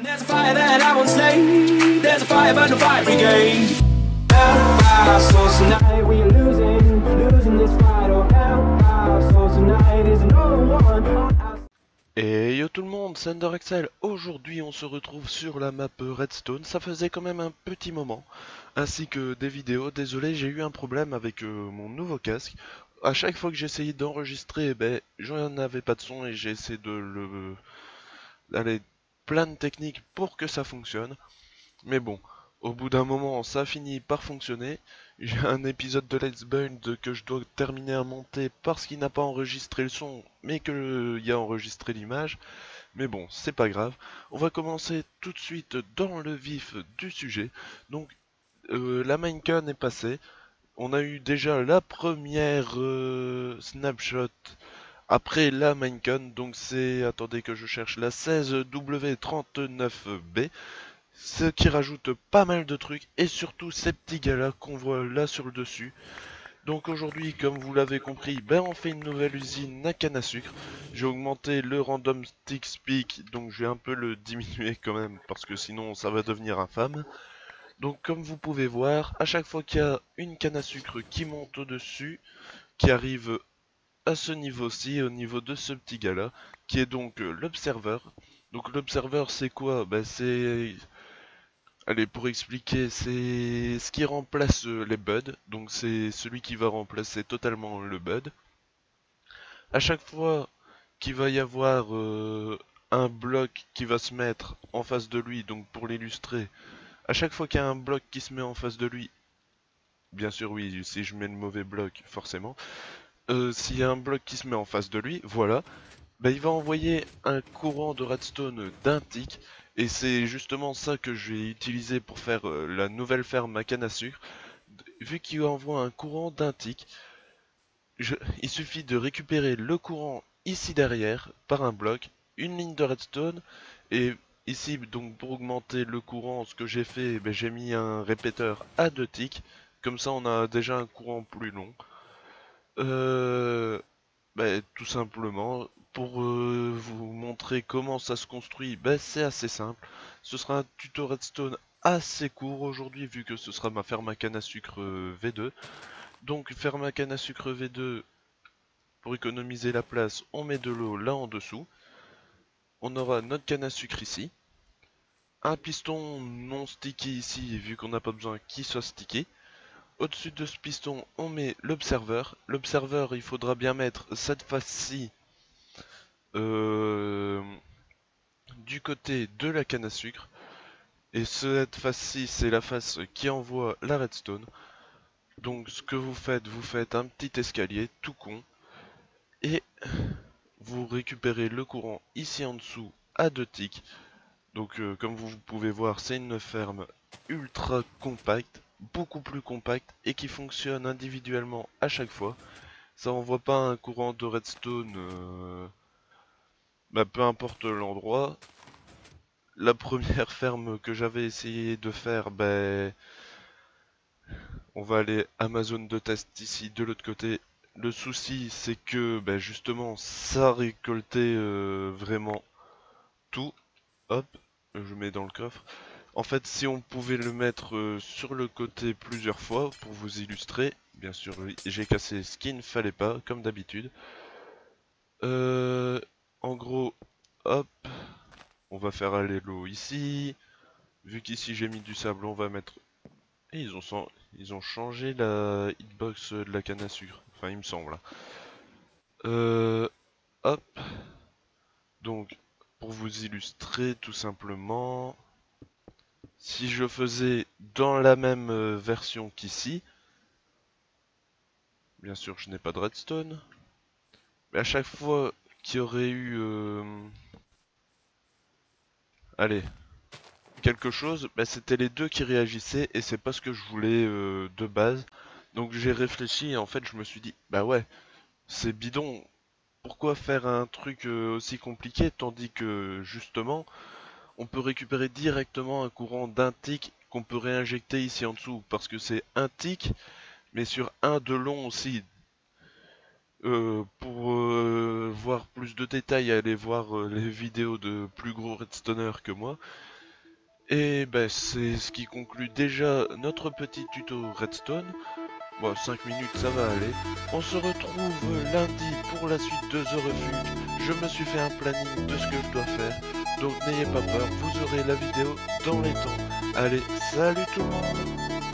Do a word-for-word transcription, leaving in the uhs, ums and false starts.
Et yo tout le monde, c'est UnderaxelYT. Aujourd'hui on se retrouve sur la map Redstone. Ça faisait quand même un petit moment, ainsi que des vidéos. Désolé, j'ai eu un problème avec euh, mon nouveau casque. À chaque fois que j'essayais d'enregistrer, ben, j'en avais pas de son et j'ai essayé de le... d'aller plein de techniques pour que ça fonctionne. Mais bon, au bout d'un moment, ça finit par fonctionner. J'ai un épisode de Let's Build que je dois terminer à monter parce qu'il n'a pas enregistré le son, mais qu'il y a enregistré l'image. Mais bon, c'est pas grave. On va commencer tout de suite dans le vif du sujet. Donc, euh, la Minecon est passée. On a eu déjà la première euh, snapshot après la Minecon, donc c'est, attendez que je cherche, la seize W trente-neuf B, ce qui rajoute pas mal de trucs, et surtout ces petits gars-là qu'on voit là sur le dessus. Donc aujourd'hui, comme vous l'avez compris, ben on fait une nouvelle usine à canne à sucre. J'ai augmenté le random stick speak, donc je vais un peu le diminuer quand même, parce que sinon ça va devenir infâme. Donc comme vous pouvez voir, à chaque fois qu'il y a une canne à sucre qui monte au-dessus, qui arrive à ce niveau-ci, au niveau de ce petit gars-là, qui est donc euh, l'observeur. Donc l'observeur c'est quoi? Bah c'est... Allez, pour expliquer, c'est ce qui remplace euh, les buds. Donc c'est celui qui va remplacer totalement le bud. À chaque fois qu'il va y avoir euh, un bloc qui va se mettre en face de lui, donc pour l'illustrer, à chaque fois qu'il y a un bloc qui se met en face de lui, bien sûr oui, si je mets le mauvais bloc, forcément, euh, s'il y a un bloc qui se met en face de lui, voilà, bah, il va envoyer un courant de redstone d'un tick, et c'est justement ça que j'ai utilisé pour faire euh, la nouvelle ferme à canne à sucre. Vu qu'il envoie un courant d'un tick, je... il suffit de récupérer le courant ici derrière, par un bloc, une ligne de redstone, et... Ici, donc pour augmenter le courant, ce que j'ai fait, ben, j'ai mis un répéteur à deux ticks. Comme ça, on a déjà un courant plus long. Euh, ben, tout simplement, pour euh, vous montrer comment ça se construit, ben, c'est assez simple. Ce sera un tuto redstone assez court aujourd'hui, vu que ce sera ma ferme à canne à sucre V deux. Donc, ferme à canne à sucre V deux, pour économiser la place, on met de l'eau là en dessous. On aura notre canne à sucre ici. Un piston non sticky ici, vu qu'on n'a pas besoin qu'il soit stické. Au-dessus de ce piston, on met l'observeur. L'observeur, il faudra bien mettre cette face-ci euh, du côté de la canne à sucre. Et cette face-ci, c'est la face qui envoie la redstone. Donc ce que vous faites, vous faites un petit escalier tout con. Et... vous récupérez le courant ici en dessous à deux ticks. Donc euh, comme vous pouvez voir, c'est une ferme ultra compacte, beaucoup plus compacte et qui fonctionne individuellement à chaque fois. Ça envoie pas un courant de redstone, euh... bah, peu importe l'endroit. La première ferme que j'avais essayé de faire, bah... on va aller à ma zone de test ici de l'autre côté. Le souci, c'est que ben justement ça récoltait euh, vraiment tout. Hop, je mets dans le coffre. En fait, si on pouvait le mettre euh, sur le côté plusieurs fois pour vous illustrer, bien sûr, j'ai cassé ce qu'il ne fallait pas, comme d'habitude. Euh, en gros, hop, on va faire aller l'eau ici. Vu qu'ici j'ai mis du sable, on va mettre. Et ils ont, sans... ils ont changé la hitbox de la canne à sucre. Enfin, il me semble. Euh, hop. Donc, pour vous illustrer, tout simplement, si je faisais dans la même version qu'ici, bien sûr, je n'ai pas de redstone, mais à chaque fois qu'il y aurait eu, euh... allez, quelque chose, bah, c'était les deux qui réagissaient et c'est pas ce que je voulais euh, de base. Donc j'ai réfléchi et en fait je me suis dit, bah ouais, c'est bidon, pourquoi faire un truc aussi compliqué tandis que justement, on peut récupérer directement un courant d'un tick qu'on peut réinjecter ici en dessous, parce que c'est un tick, mais sur un de long aussi. Euh, pour euh, voir plus de détails, allez voir euh, les vidéos de plus gros redstoner que moi. Et ben c'est ce qui conclut déjà notre petit tuto redstone. Bon, cinq minutes ça va aller. On se retrouve lundi pour la suite de The Refuge. Je me suis fait un planning de ce que je dois faire. Donc n'ayez pas peur, vous aurez la vidéo dans les temps. Allez, salut tout le monde!